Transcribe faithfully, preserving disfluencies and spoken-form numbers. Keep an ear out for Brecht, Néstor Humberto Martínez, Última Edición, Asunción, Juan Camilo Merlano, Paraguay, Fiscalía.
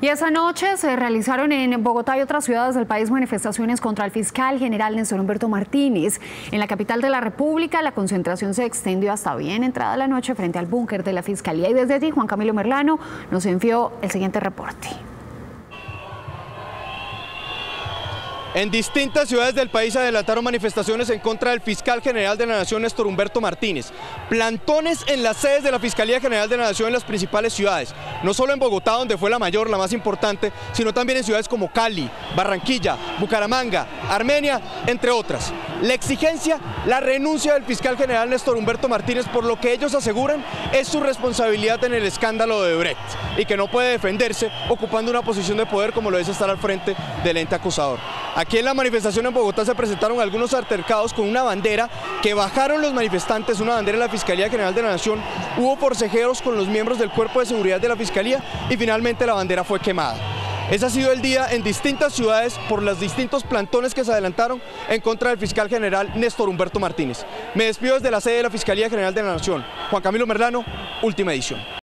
Y esa noche se realizaron en Bogotá y otras ciudades del país manifestaciones contra el fiscal general Néstor Humberto Martínez. En la capital de la República, la concentración se extendió hasta bien entrada la noche frente al búnker de la Fiscalía. Y desde allí, Juan Camilo Merlano nos envió el siguiente reporte. En distintas ciudades del país adelantaron manifestaciones en contra del fiscal general de la Nación, Néstor Humberto Martínez. Plantones en las sedes de la Fiscalía General de la Nación en las principales ciudades, no solo en Bogotá, donde fue la mayor, la más importante, sino también en ciudades como Cali, Barranquilla, Bucaramanga, Armenia, entre otras. La exigencia, la renuncia del fiscal general Néstor Humberto Martínez por lo que ellos aseguran es su responsabilidad en el escándalo de Brecht y que no puede defenderse ocupando una posición de poder como lo es estar al frente del ente acusador. Aquí en la manifestación en Bogotá se presentaron algunos altercados con una bandera que bajaron los manifestantes, una bandera de la Fiscalía General de la Nación, hubo forcejeos con los miembros del Cuerpo de Seguridad de la Fiscalía y finalmente la bandera fue quemada. Ese ha sido el día en distintas ciudades por los distintos plantones que se adelantaron en contra del fiscal general Néstor Humberto Martínez. Me despido desde la sede de la Fiscalía General de la Nación. Juan Camilo Merlano, Última Edición.